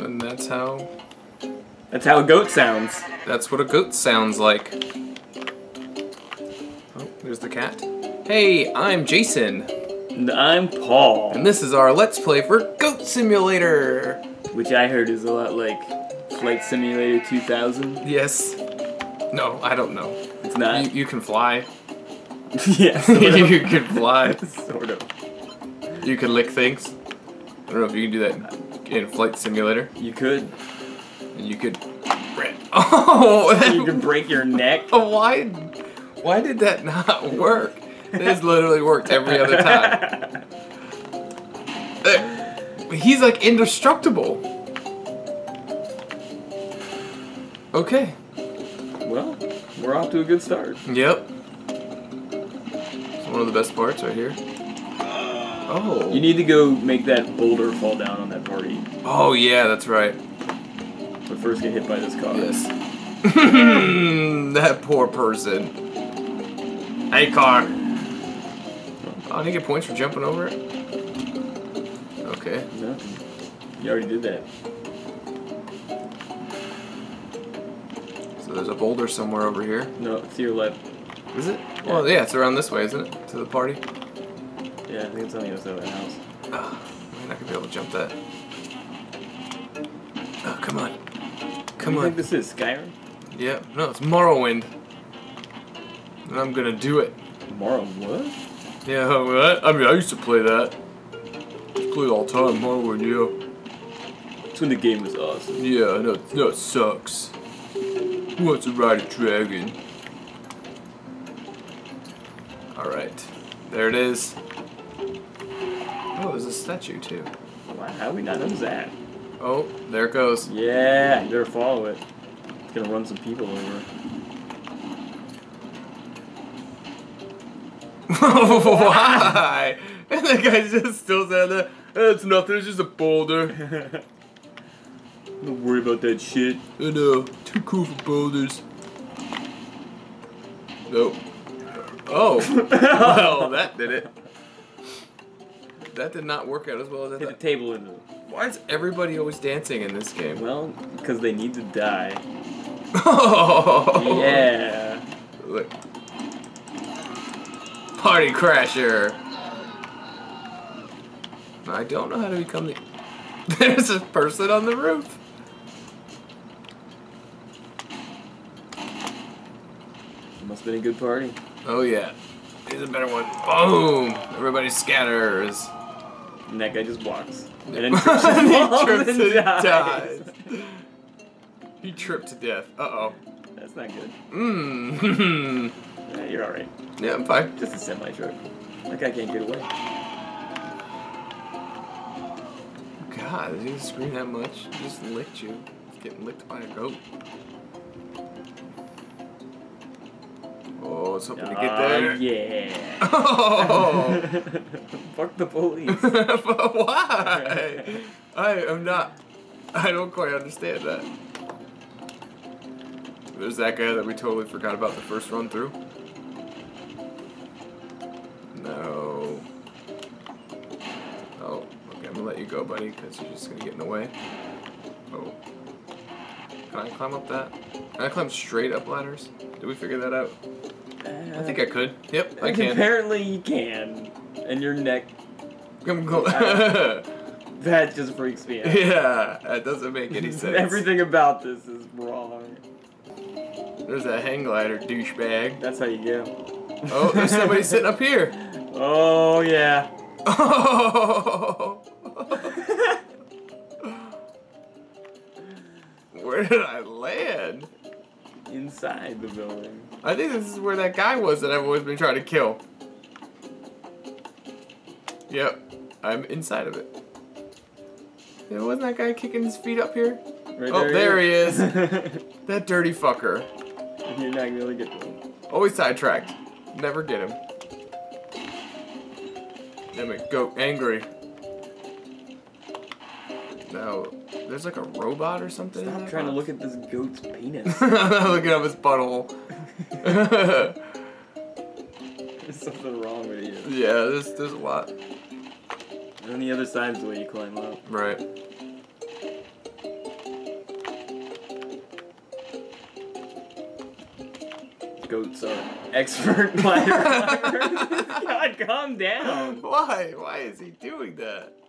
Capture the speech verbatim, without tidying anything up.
And that's how... That's how a goat sounds. That's what a goat sounds like. Oh, there's the cat. Hey, I'm Jason. And I'm Paul. And this is our Let's Play for Goat Simulator! Which I heard is a lot like Flight Simulator two thousand. Yes. No, I don't know. It's not? You, you can fly. Yeah, sort of. You can fly. Sort of. You can lick things. I don't know if you can do that in Flight Simulator. You could. And you could... Oh! That... You could break your neck. Why, why did that not work? This literally worked every other time. uh, he's like indestructible. Okay. Well, we're off to a good start. Yep. It's one of the best parts right here. Oh. You need to go make that boulder fall down on that party. Oh yeah, that's right. But first get hit by this car. Yes. That poor person. Hey, car. Oh, did I get points for jumping over it? Okay. No. You already did that. So there's a boulder somewhere over here. No, it's to your left. Is it? Yeah. Well, yeah, it's around this way, isn't it? To the party. Yeah, I think it's on the other side of the house. Oh, I'm not going to be able to jump that. Oh, come on. Come what on. Do you think this is Skyrim? Yeah, no, it's Morrowind. And I'm going to do it. Morrowind what? Yeah, what? I mean, I used to play that. I used to play all the time, Morrowind, yeah. That's when the game was awesome. Yeah, no, no, it sucks. Who wants to ride a dragon? Alright. There it is. Oh, there's a statue too. Wow, how do we not know that? Oh, there it goes. Yeah, you better follow it. It's gonna run some people over. Why? And the guy just still standing there. Eh, it's nothing, it's just a boulder. Don't worry about that shit. I know, too cool for boulders. Nope. Oh, well, that did it. That did not work out as well as I thought. Hit the table into it. Why is everybody always dancing in this game? Well, because they need to die. Oh! Yeah. Look. Party crasher. I don't know how to become the... There's a person on the roof. It must have been a good party. Oh yeah. Here's a better one. Boom! Everybody scatters. And that guy just walks. And then trips and he trips and, and dies. dies. He tripped to death. Uh-oh. That's not good. Mmm. Yeah, you're alright. Yeah, I'm fine. Just a semi-truck. That guy can't get away. God, does he scream that much? He just licked you. He's getting licked by a goat. Oh, I was hoping uh, to get there. Yeah. Oh! Fuck the police. But why? I am not. I don't quite understand that. There's that guy that we totally forgot about the first run through. No. Oh, okay. I'm gonna let you go, buddy, because you're just gonna get in the way. Oh. Can I climb up that? Can I climb straight up ladders? Did we figure that out? Uh, I think I could. Yep, I can. Apparently you can. And your neck... That just freaks me out. Yeah, that doesn't make any sense. Everything about this is wrong. There's that hang glider, douchebag. That's how you go. Oh, there's somebody sitting up here. Oh, yeah. Oh. Where did I land? Inside the building. I think this is where that guy was that I've always been trying to kill. Yep, I'm inside of it. Yeah, wasn't that guy kicking his feet up here? Right oh, there he is. That dirty fucker. You're not gonna get him. Always sidetracked. Never get him. Damn it, goat angry. No. There's like a robot or something. Stop trying to look at this goat's penis. I'm not looking up his butthole. There's something wrong with you. Yeah, there's, there's a lot. And then the other side is the way you climb up. Right. Goat's uh, expert player. God, calm down. Why? Why is he doing that?